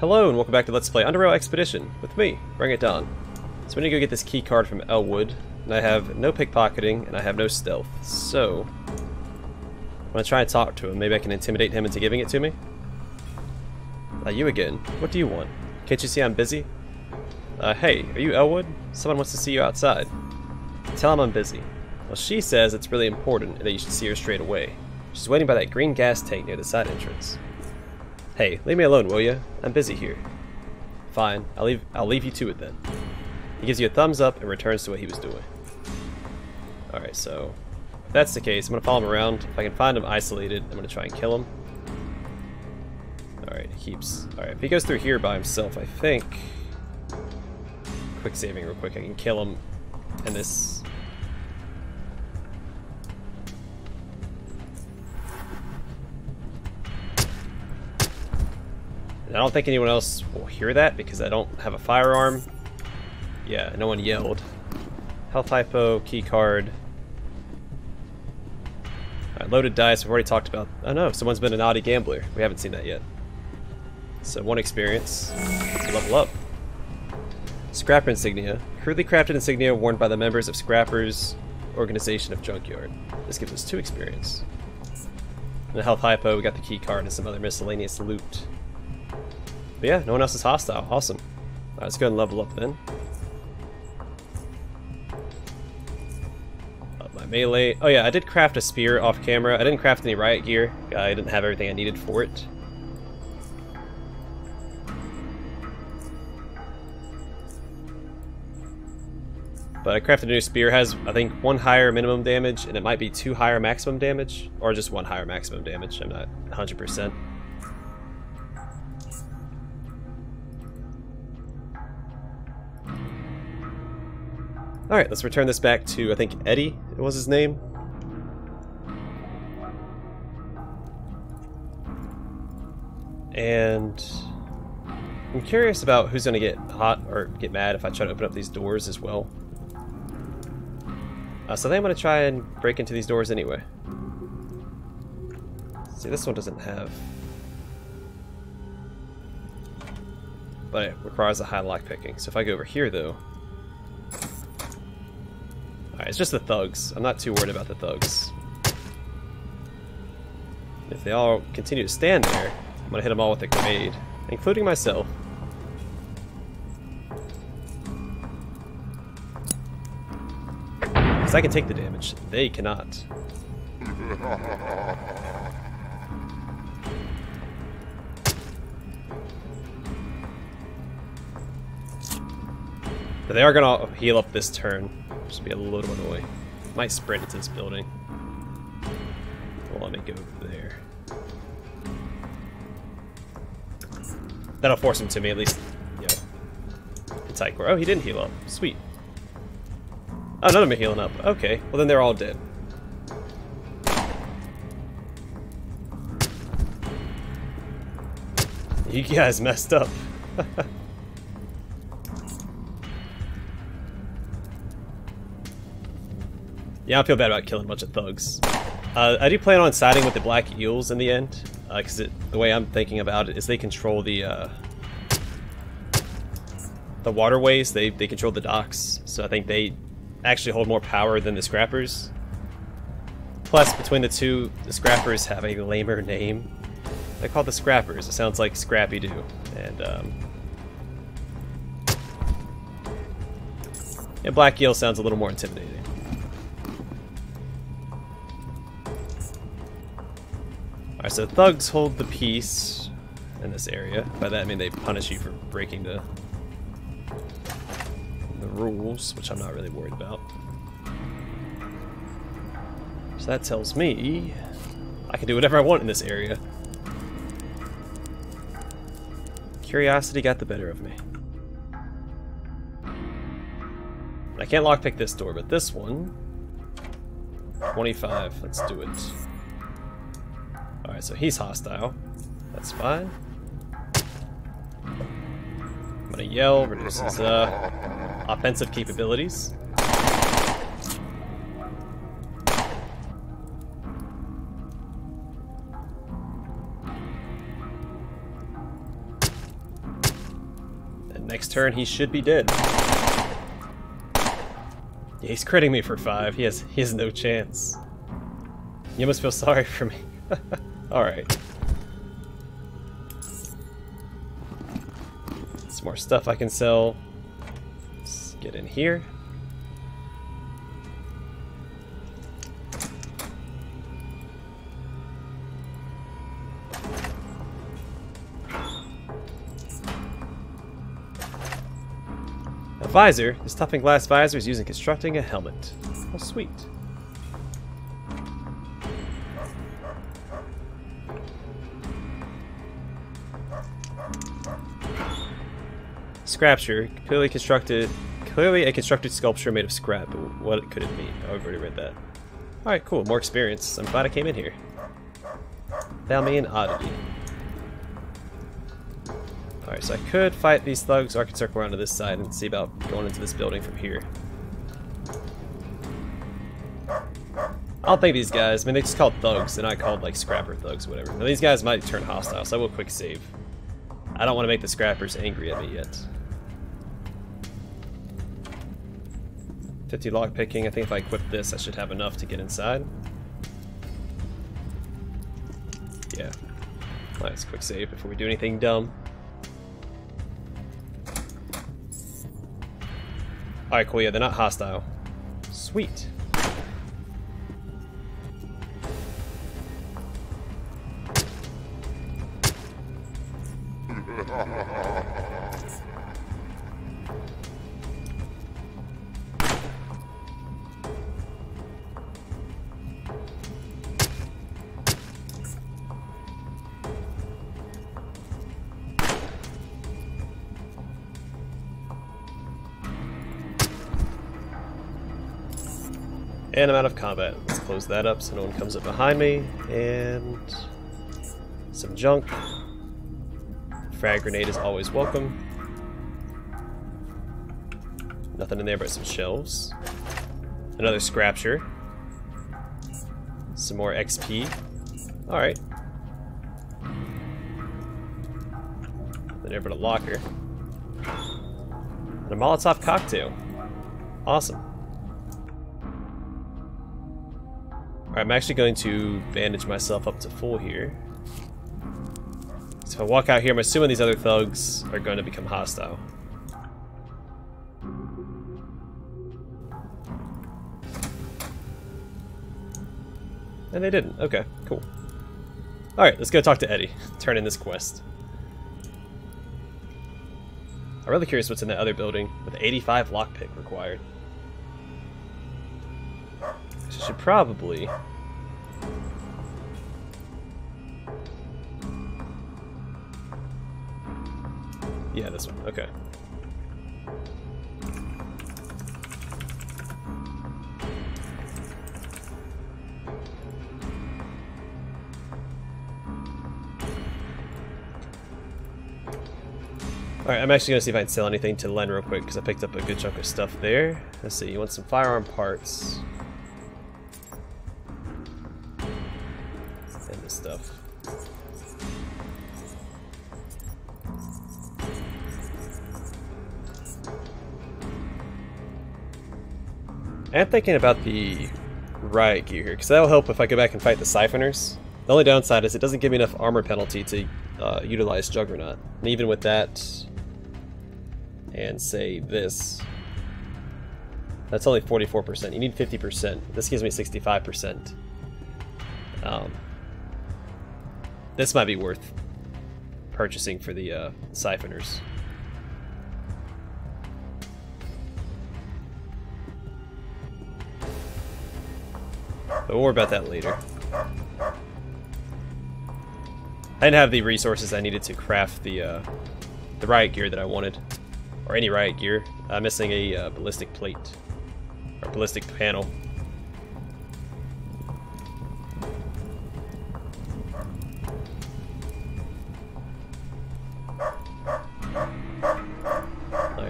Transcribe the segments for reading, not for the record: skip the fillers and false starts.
Hello and welcome back to Let's Play UnderRail Expedition with me, BringItDon. So we need to go get this key card from Elwood, and I have no pickpocketing and I have no stealth. So I'm gonna try and talk to him. Maybe I can intimidate him into giving it to me. You again? What do you want? Can't you see I'm busy? Hey, are you Elwood? Someone wants to see you outside. Tell him I'm busy. Well, she says it's really important and that you should see her straight away. She's waiting by that green gas tank near the side entrance. Hey, leave me alone, will ya? I'm busy here. Fine, I'll leave you to it then. He gives you a thumbs up and returns to what he was doing. Alright, so if that's the case, I'm gonna follow him around. If I can find him isolated, I'm gonna try and kill him. Alright, he keeps... Alright, if he goes through here by himself, I think... Quick saving real quick, I can kill him. And this... I don't think anyone else will hear that because I don't have a firearm. Yeah, no one yelled. Health hypo, key card. Alright, loaded dice, we've already talked about... Oh no, someone's been a naughty gambler. We haven't seen that yet. So one experience. Level up. Scrapper insignia. Crudely crafted insignia worn by the members of Scrapper's organization of junkyard. This gives us 2 experience. And a health hypo, we got the key card and some other miscellaneous loot. But yeah, no one else is hostile. Awesome. Alright, let's go ahead and level up then. Up my melee. Oh yeah, I did craft a spear off camera. I didn't craft any riot gear. I didn't have everything I needed for it. But I crafted a new spear. It has, I think, 1 higher minimum damage, and it might be 2 higher maximum damage. Or just 1 higher maximum damage. I'm not 100%. Alright, let's return this back to, I think, Eddie was his name. And I'm curious about who's gonna get hot or get mad if I try to open up these doors as well. So I think I'm gonna try and break into these doors anyway. See, this one doesn't have... But it requires a high lockpicking. So if I go over here, though... Alright, it's just the thugs. I'm not too worried about the thugs. If they all continue to stand there, I'm gonna hit them all with a grenade, including myself. Because I can take the damage. They cannot. But they are gonna heal up this turn. Just be a little annoying. Might sprint into this building. Well, let me go there. That'll force him to me, at least. Yeah. It's like, oh, he didn't heal up. Sweet. Oh, none of them are healing up. Okay. Well, then they're all dead. You guys messed up. Yeah, I don't feel bad about killing a bunch of thugs. I do plan on siding with the Black Eels in the end, because the way I'm thinking about it is they control the waterways, they control the docks, so I think they actually hold more power than the Scrappers. Plus, between the two, the Scrappers have a lamer name. They're called the Scrappers. It sounds like Scrappy-Doo, and yeah, Black Eel sounds a little more intimidating. Alright, so thugs hold the peace in this area. By that I mean they punish you for breaking the rules, which I'm not really worried about. So that tells me I can do whatever I want in this area. Curiosity got the better of me. I can't lockpick this door, but this one... 25, let's do it. Alright, so he's hostile. That's fine. I'm gonna yell, reduce his offensive capabilities. Next turn, he should be dead. Yeah, he's critting me for 5. He has no chance. You must feel sorry for me. Alright. Some more stuff I can sell. Let's get in here. Visor. This topping glass visor is used in constructing a helmet. Oh, sweet. Scrapture. Clearly a constructed sculpture made of scrap. What could it mean? Oh, I've already read that. Alright, cool. More experience. I'm glad I came in here. Thou me an oddity. Alright, so I could fight these thugs, or I could circle around to this side and see about going into this building from here. I'll think these guys, I mean, they just called thugs, and I called, like, Scrapper thugs, whatever. Now, these guys might turn hostile, so I will quick save. I don't want to make the Scrappers angry at me yet. 50 lockpicking, I think if I equip this, I should have enough to get inside. Yeah. Nice, quick save before we do anything dumb. Alright, cool, yeah, they're not hostile. Sweet. And I'm out of combat. Let's close that up so no one comes up behind me. And some junk. Frag grenade is always welcome. Nothing in there but some shells. Another Scrapture. Some more XP. Alright. Then over to locker. And a Molotov cocktail. Awesome. I'm actually going to bandage myself up to full here. So if I walk out here, I'm assuming these other thugs are going to become hostile. And they didn't. Okay, cool. Alright, let's go talk to Eddie. Turn in this quest. I'm really curious what's in that other building with 85 lockpick required. So should probably... Yeah, this one. Okay. Alright, I'm actually going to see if I can sell anything to Len real quick because I picked up a good chunk of stuff there. Let's see, you want some firearm parts. Stuff. I'm thinking about the riot gear here, because that'll help if I go back and fight the Siphoners. The only downside is it doesn't give me enough armor penalty to utilize Juggernaut. And even with that, and say this, that's only 44%. You need 50%. This gives me 65%. This might be worth purchasing for the Siphoners. But we'll worry about that later. I didn't have the resources I needed to craft the riot gear that I wanted. Or any riot gear. I'm missing a ballistic plate. Or ballistic panel.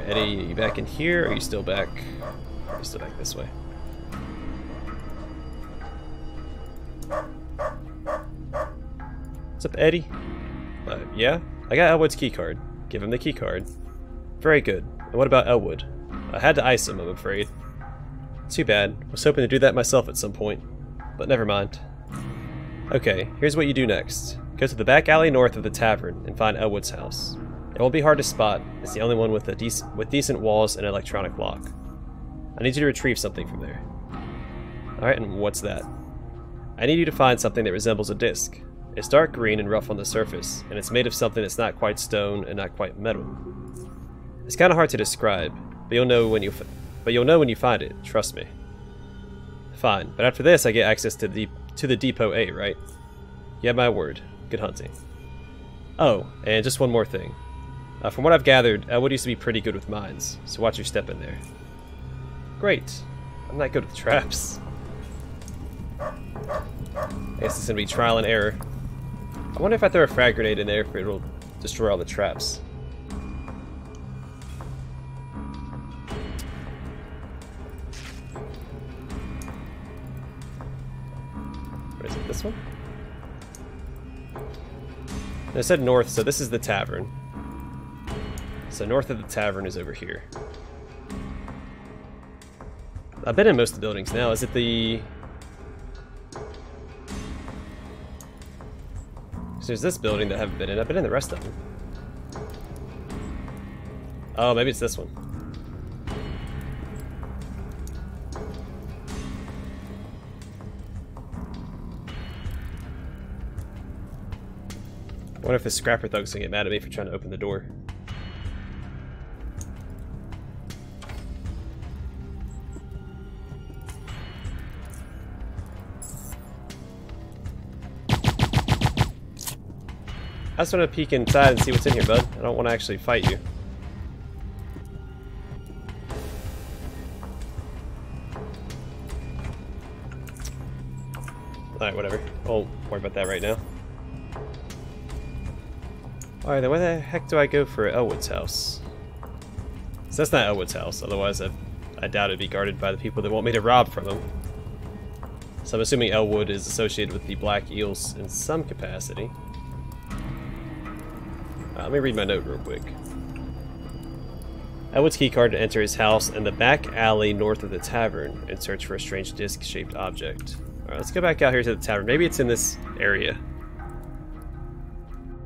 Eddie, are you back in here, or are you still back? Or still back this way? What's up, Eddie? Yeah? I got Elwood's keycard. Give him the keycard. Very good. And what about Elwood? I had to ice him, I'm afraid. Too bad. Was hoping to do that myself at some point. But never mind. Okay, here's what you do next. Go to the back alley north of the tavern and find Elwood's house. It won't be hard to spot. It's the only one with decent walls and electronic lock. I need you to retrieve something from there. Alright, and what's that? I need you to find something that resembles a disc. It's dark green and rough on the surface, and it's made of something that's not quite stone and not quite metal. It's kind of hard to describe, but you'll know when you find it, trust me. Fine, but after this I get access to the Depot A, right? You have my word. Good hunting. Oh, and just one more thing. From what I've gathered, Elwood used to be pretty good with mines, so watch your step in there. Great. I'm not good with traps. I guess it's gonna be trial and error. I wonder if I throw a frag grenade in there if it'll destroy all the traps. Where is it? This one? I said north, so this is the tavern. So north of the tavern is over here. I've been in most of the buildings now. Is it the... So there's this building that I haven't been in. I've been in the rest of them. Oh, maybe it's this one. I wonder if the Scrapper thug's gonna get mad at me for trying to open the door. I just want to peek inside and see what's in here, bud. I don't want to actually fight you. Alright, whatever. I won't worry about that right now. Alright, then where the heck do I go for Elwood's house? So that's not Elwood's house, otherwise I doubt it'd be guarded by the people that want me to rob from them. So I'm assuming Elwood is associated with the Black Eels in some capacity. Let me read my note real quick. Elwood's keycard to enter his house and the back alley north of the tavern and search for a strange disc-shaped object. Alright, let's go back out here to the tavern. Maybe it's in this area.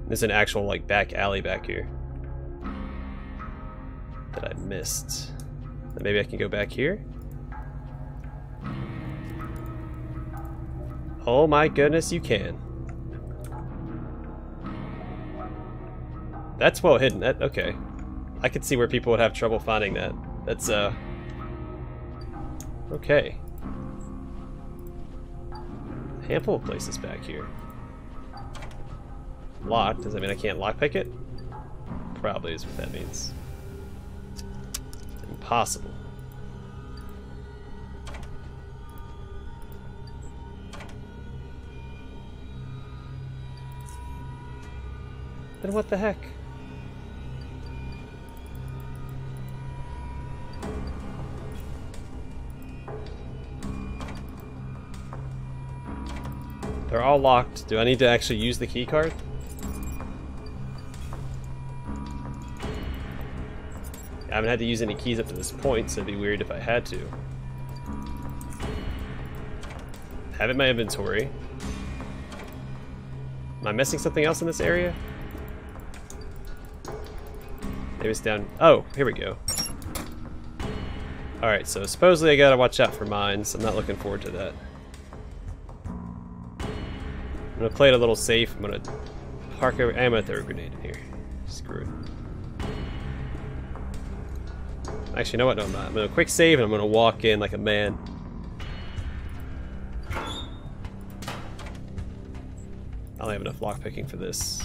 There's an actual, like, back alley back here that I missed. Maybe I can go back here? Oh my goodness, you can. That's well hidden. That, okay. I could see where people would have trouble finding that. That's, okay. A handful of places back here. Locked. Does that mean I can't lockpick it? Probably is what that means. Impossible. Then what the heck? They're all locked. Do I need to actually use the key card? I haven't had to use any keys up to this point, so it'd be weird if I had to. I have it in my inventory. Am I missing something else in this area? Maybe it's down... Oh, here we go. Alright, so supposedly I gotta watch out for mines. I'm not looking forward to that. I'm gonna play it a little safe. I'm gonna park over... I'm gonna throw a grenade in here. Screw it. Actually, you know what? No, I'm not. I'm going to quick save and I'm going to walk in like a man. I don't have enough lockpicking for this.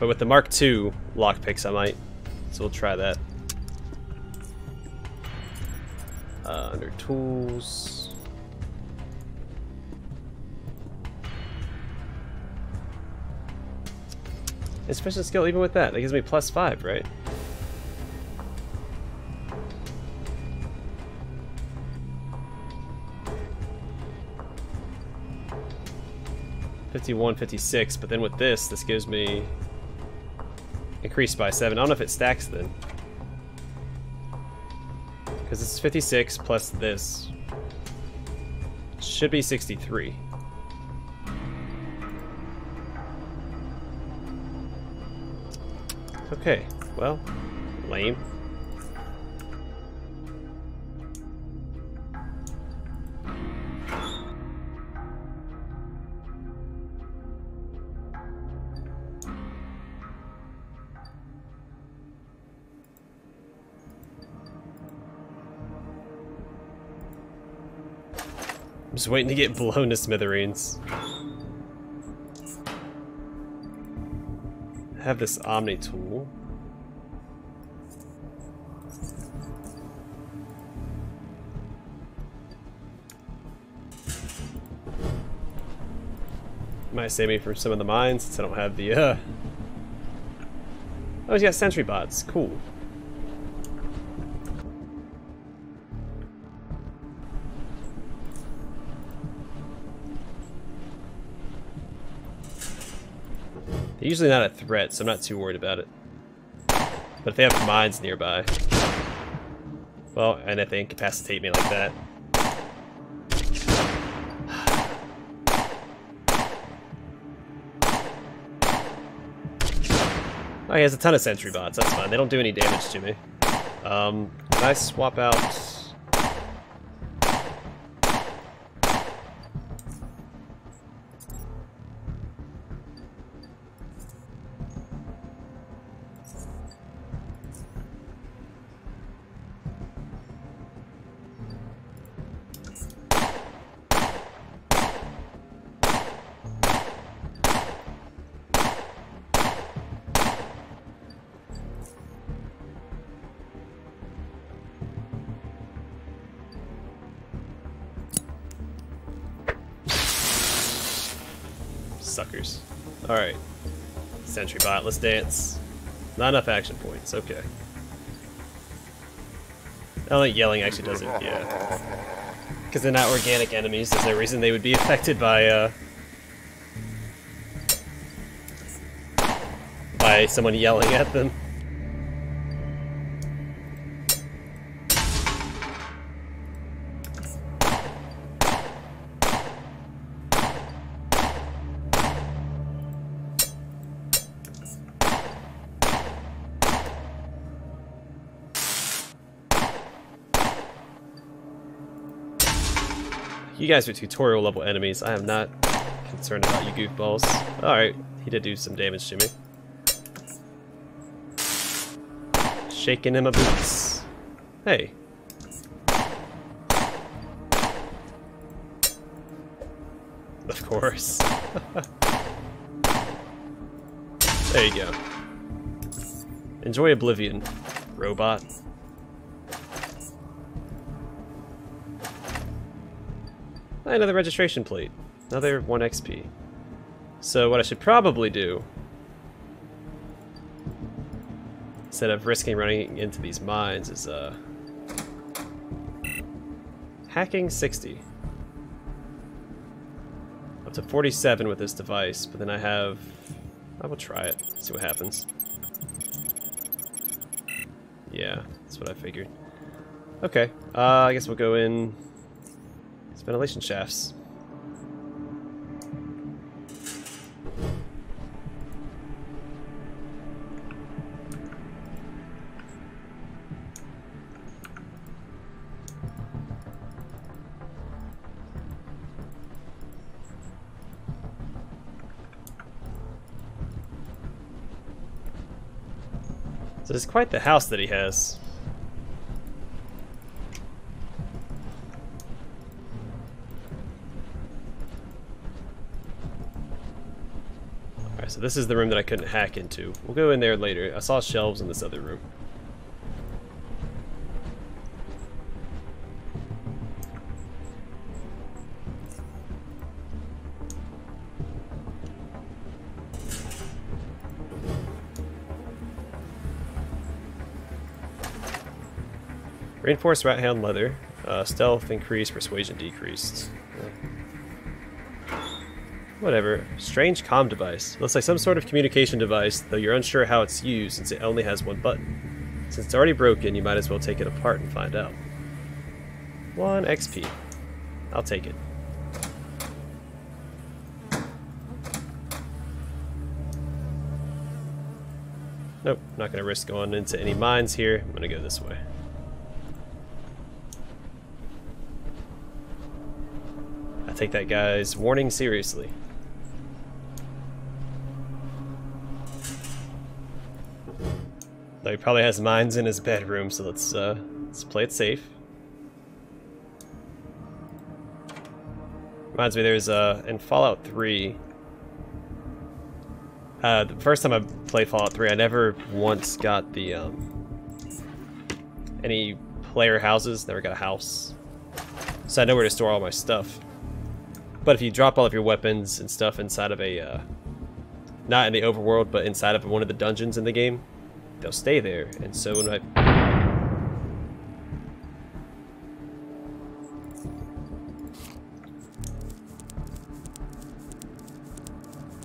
But with the Mark II lockpicks, I might. So we'll try that. Under tools. Inspection skill, even with that, that gives me +5, right? +51, +56, but then with this gives me increased by 7. I don't know if it stacks then. Because it's 56 plus this. Should be 63. Okay, well, lame. Just waiting to get blown to smithereens. I have this Omni tool. Might save me from some of the mines since I don't have the Oh, he's got sentry bots. Cool. Usually not a threat, so I'm not too worried about it. But if they have mines nearby, well, and if they incapacitate me like that, oh, he has a ton of sentry bots. That's fine. They don't do any damage to me. Can I swap out? Suckers. Alright. Sentry bot, let's dance. Not enough action points, okay. I don't think yelling actually does it, yeah. Because they're not organic enemies, there's no reason they would be affected by someone yelling at them. You guys are tutorial level enemies. I am not concerned about you goofballs. Alright, he did do some damage to me. Shaking in my boots. Hey. Of course. There you go. Enjoy oblivion, robot. Another registration plate. Another 1 XP. So what I should probably do, instead of risking running into these mines, is hacking 60. Up to 47 with this device, but then I will try it, see what happens. Yeah, that's what I figured. Okay, I guess we'll go in ventilation shafts. So it's quite the house that he has. So this is the room that I couldn't hack into. We'll go in there later. I saw shelves in this other room. Reinforced right-hand leather. Stealth increased, persuasion decreased. Whatever. Strange comm device. Looks like some sort of communication device, though you're unsure how it's used since it only has one button. Since it's already broken, you might as well take it apart and find out. 1 XP. I'll take it. Nope, not gonna risk going into any mines here. I'm gonna go this way. I take that guy's warning seriously. Though he probably has mines in his bedroom, so let's play it safe. Reminds me, there's in Fallout 3. The first time I played Fallout 3, I never once got the any player houses. Never got a house, so I know where to store all my stuff. But if you drop all of your weapons and stuff inside of a not in the overworld, but inside of one of the dungeons in the game, they'll stay there. And so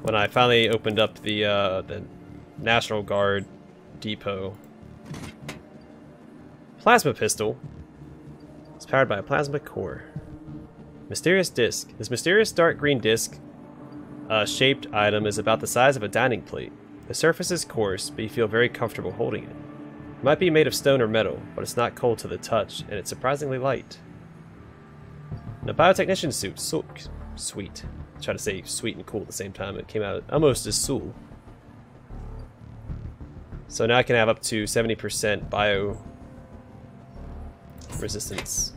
when I finally opened up the National Guard Depot plasma pistol. It's powered by a plasma core. Mysterious disc. This mysterious dark green disc shaped item is about the size of a dining plate. The surface is coarse, but you feel very comfortable holding it. It might be made of stone or metal, but it's not cold to the touch, and it's surprisingly light. And a biotechnician suit. Sweet. Try to say sweet and cool at the same time. It came out almost as soul. So now I can have up to 70% bio resistance.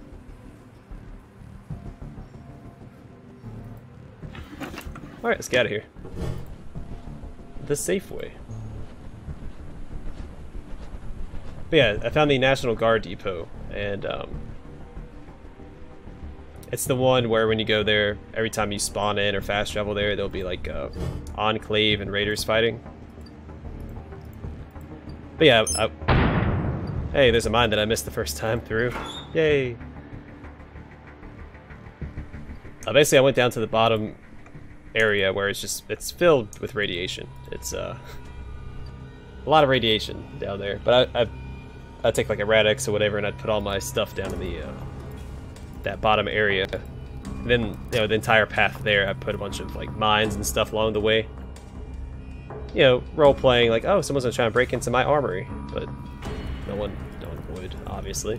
Alright, let's get out of here. The safe way. But yeah, I found the National Guard Depot, and it's the one where when you go there, every time you spawn in or fast travel there, there'll be like Enclave and Raiders fighting. But yeah, hey, there's a mine that I missed the first time through. Yay! Basically, I went down to the bottom area where it's filled with radiation. It's a lot of radiation down there. But I take like a Radix or whatever, and I'd put all my stuff down in the that bottom area, and then you know the entire path there I put a bunch of like mines and stuff along the way, you know, role playing like, oh, someone's gonna try and break into my armory, but no one would, obviously.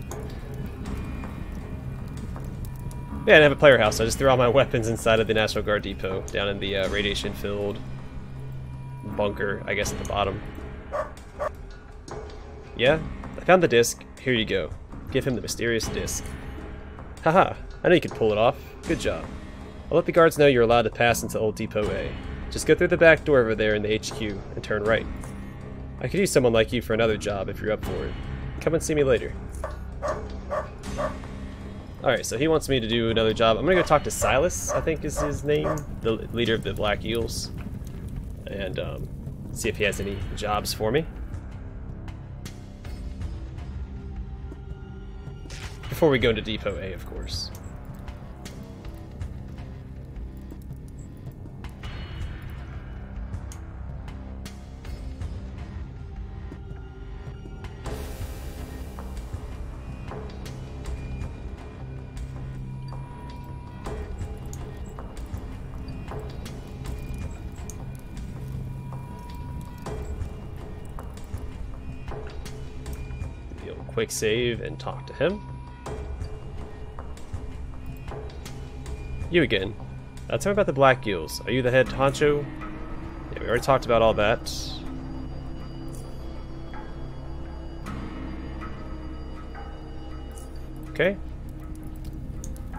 Yeah, I didn't have a player house, so I just threw all my weapons inside of the National Guard Depot down in the radiation filled bunker, I guess, at the bottom. Yeah, I found the disc. Here you go, give him the mysterious disc. Haha, I know you could pull it off. Good job. I'll let the guards know you're allowed to pass into Old Depot A. Just go through the back door over there in the HQ and turn right. I could use someone like you for another job if you're up for it. Come and see me later. Alright, so he wants me to do another job. I'm gonna go talk to Silas, I think is his name, the leader of the Black Eels, and see if he has any jobs for me. Before we go into Depot A, of course. We'll quick save and talk to him. You again. Tell me about the Black Eels. Are you the head honcho? Yeah, we already talked about all that. Okay.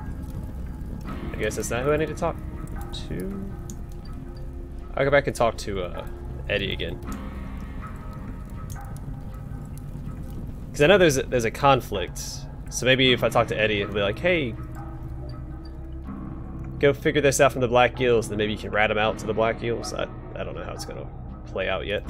I guess that's not who I need to talk to. I'll go back and talk to Eddie again. Because I know there's a conflict. So maybe if I talk to Eddie, it'll be like, hey, go figure this out from the Black Eels, then maybe you can rat them out to the Black Eels. I don't know how it's going to play out yet.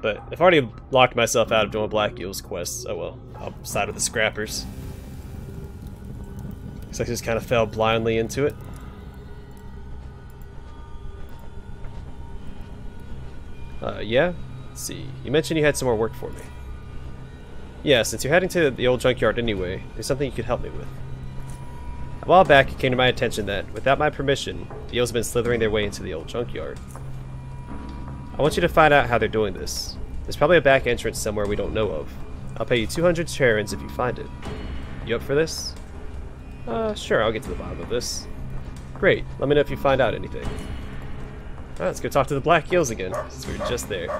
But I've already locked myself out of doing Black Eels quests. Oh well, I'll side with the Scrappers. Looks like I just kind of fell blindly into it. Yeah? Let's see. You mentioned you had some more work for me. Yeah, since you're heading to the old junkyard anyway, there's something you could help me with. A while back, it came to my attention that, without my permission, the eels have been slithering their way into the old junkyard. I want you to find out how they're doing this. There's probably a back entrance somewhere we don't know of. I'll pay you 200 cheerins if you find it. You up for this? Sure, I'll get to the bottom of this. Great, let me know if you find out anything. Alright, let's go talk to the Black Eels again, since we were just there.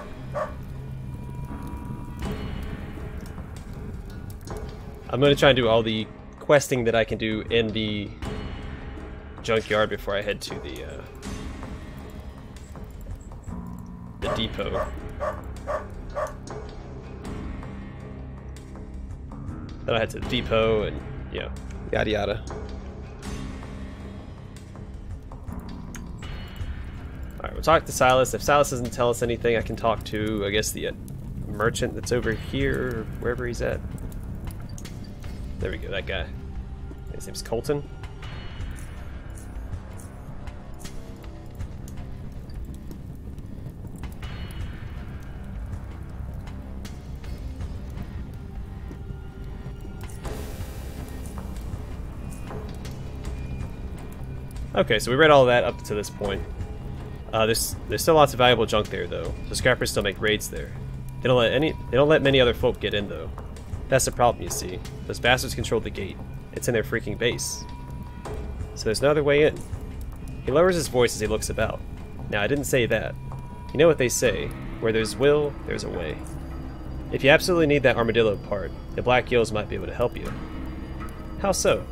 I'm going to try and do all the questing that I can do in the junkyard before I head to the depot. Then I head to the depot and, you know, yada yada. Alright, we'll talk to Silas. If Silas doesn't tell us anything, I can talk to, I guess, the merchant that's over here, or wherever he's at. There we go, that guy. His name's Colton. Okay, so we read all that up to this point. There's still lots of valuable junk there, though. So scrappers still make raids there. They don't let many other folk get in, though. That's the problem, you see. Those bastards control the gate. It's in their freaking base. So there's no other way in. He lowers his voice as he looks about. Now, I didn't say that. You know what they say. Where there's will, there's a way. If you absolutely need that armadillo part, the Black Eels might be able to help you. How so?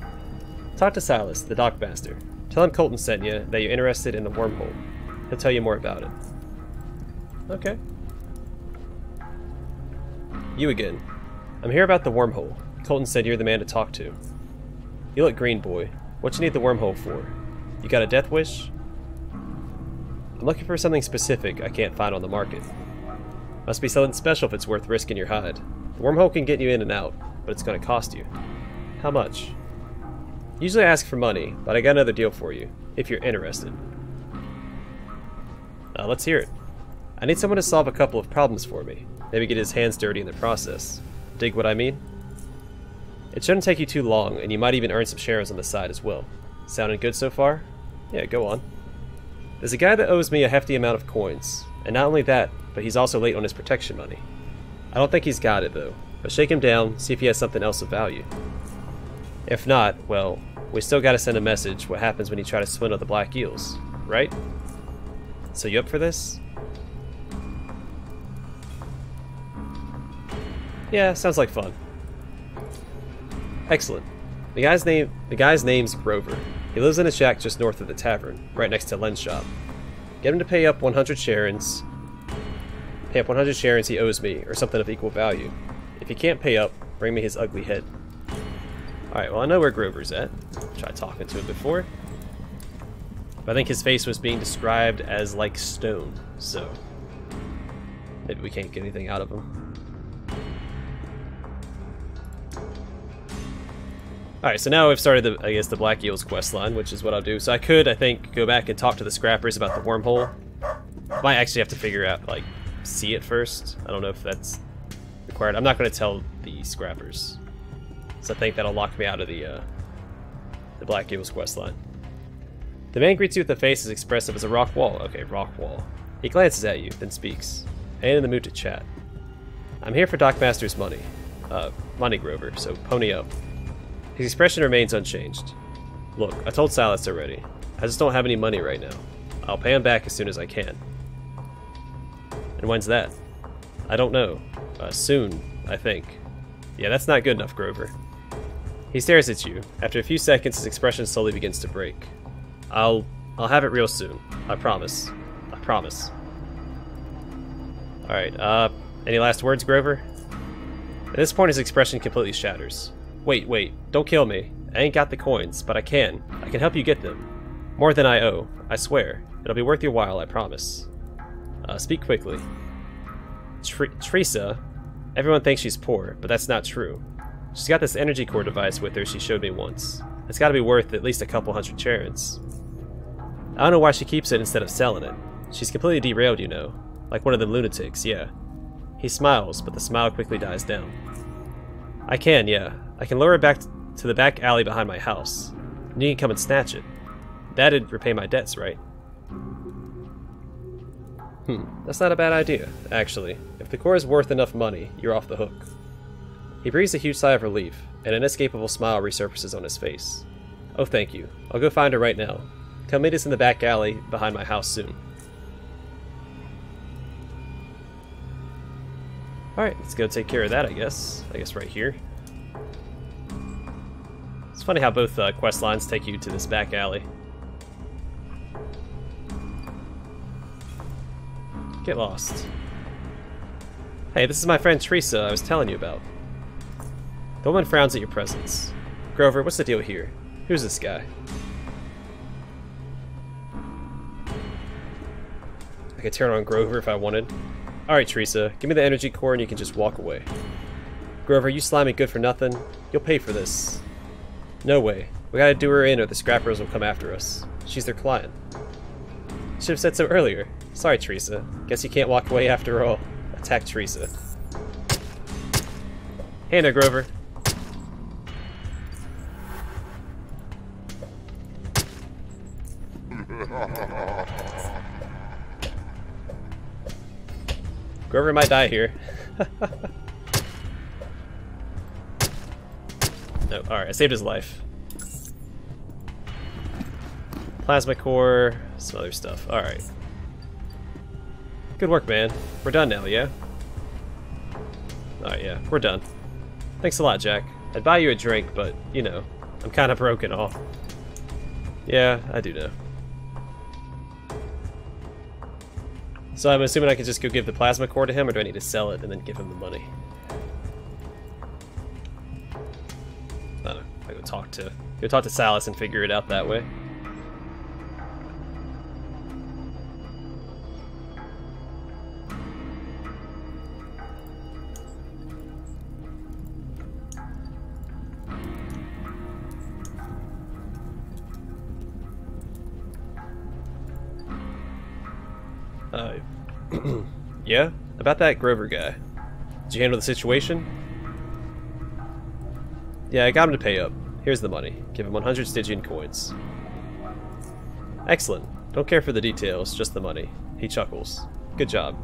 Talk to Silas, the Dockmaster. Tell him Colton sent you, that you're interested in the wormhole. He'll tell you more about it. Okay. You again. I'm here about the wormhole. Colton said you're the man to talk to. You look green, boy. What you need the wormhole for? You got a death wish? I'm looking for something specific I can't find on the market. Must be something special if it's worth risking your hide. The wormhole can get you in and out, but it's going to cost you. How much? Usually I ask for money, but I got another deal for you, if you're interested. Let's hear it. I need someone to solve a couple of problems for me. Maybe get his hands dirty in the process. Dig what I mean? It shouldn't take you too long, and you might even earn some shares on the side as well. Sounding good so far? Yeah, go on. There's a guy that owes me a hefty amount of coins, and not only that, but he's also late on his protection money. I don't think he's got it, though, but shake him down, see if he has something else of value. If not, well, we still gotta send a message what happens when you try to swindle the Black Eels, right? So you up for this? Yeah, sounds like fun. Excellent. The guy's name's Grover. He lives in a shack just north of the tavern, right next to Len's shop. Get him to pay up 100 cheerins he owes me, or something of equal value. If he can't pay up, bring me his ugly head. Alright, well I know where Grover's at. Tried talking to him before. But I think his face was being described as like stone, so maybe we can't get anything out of him. Alright, so now we've started the Black Eels questline, which is what I'll do. So I could, I think, go back and talk to the scrappers about the wormhole. Might actually have to figure out, like, see it first. I don't know if that's required. I'm not going to tell the scrappers. So I think that'll lock me out of the Black Eels questline. The man greets you with a face as expressive as a rock wall. Okay, rock wall. He glances at you, then speaks. I ain't in the mood to chat. I'm here for Dockmaster's money. Money Grover, so pony up. His expression remains unchanged. Look, I told Silas already. I just don't have any money right now. I'll pay him back as soon as I can. And when's that? I don't know. Soon, I think. Yeah, that's not good enough, Grover. He stares at you. After a few seconds, his expression slowly begins to break. I'll have it real soon. I promise. I promise. Alright, any last words, Grover? At this point, his expression completely shatters. Wait, don't kill me. I ain't got the coins, but I can. I can help you get them. More than I owe, I swear. It'll be worth your while, I promise. Speak quickly. Teresa? Everyone thinks she's poor, but that's not true. She's got this energy core device with her she showed me once. It's gotta be worth at least a couple hundred cheerins. I don't know why she keeps it instead of selling it. She's completely derailed, you know. like one of the lunatics, yeah. He smiles, but the smile quickly dies down. I can, yeah. I can lower it back to the back alley behind my house. And you can come and snatch it. That'd repay my debts, right? That's not a bad idea, actually. If the core is worth enough money, you're off the hook. He breathes a huge sigh of relief, an inescapable smile resurfaces on his face. Oh, thank you. I'll go find her right now. Come meet us in the back alley behind my house soon. Alright, let's go take care of that, I guess. I guess right here. It's funny how both quest lines take you to this back alley. Get lost. Hey, this is my friend Teresa I was telling you about. The woman frowns at your presence. Grover, what's the deal here? Who's this guy? I could turn on Grover if I wanted. Alright, Teresa, give me the energy core and you can just walk away. Grover, you slimy good for nothing. You'll pay for this. No way. We gotta do her in or the Scrappers will come after us. She's their client. Should have said so earlier. Sorry, Teresa. Guess you can't walk away after all. Attack Teresa. Hey there, Grover. Grover might die here. No, alright, I saved his life. Plasma core, some other stuff. Alright. Good work, man. We're done now, yeah? Alright, yeah, we're done. Thanks a lot, Jack. I'd buy you a drink, but, you know, I'm kind of broken off. Yeah, I do know. So I'm assuming I can just go give the plasma core to him, or do I need to sell it and then give him the money? I don't know. I go talk to Silas and figure it out that way. Yeah? About that Grover guy. Did you handle the situation? Yeah, I got him to pay up. Here's the money. Give him 100 Stygian coins. Excellent. Don't care for the details, just the money. He chuckles. Good job.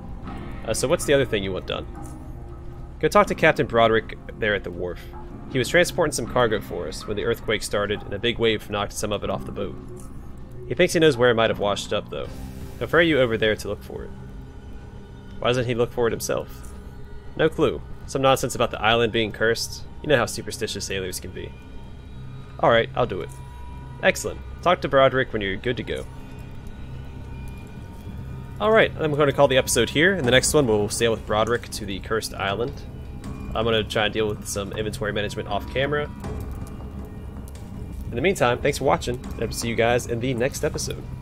So what's the other thing you want done? Go talk to Captain Broderick there at the wharf. He was transporting some cargo for us when the earthquake started and a big wave knocked some of it off the boat. He thinks he knows where it might have washed up, though. He'll ferry you over there to look for it. Why doesn't he look for it himself? No clue. Some nonsense about the island being cursed. You know how superstitious sailors can be. Alright, I'll do it. Excellent. Talk to Broderick when you're good to go. Alright, I'm going to call the episode here. In the next one, we'll sail with Broderick to the cursed island. I'm going to try and deal with some inventory management off camera. In the meantime, thanks for watching. I hope to see you guys in the next episode.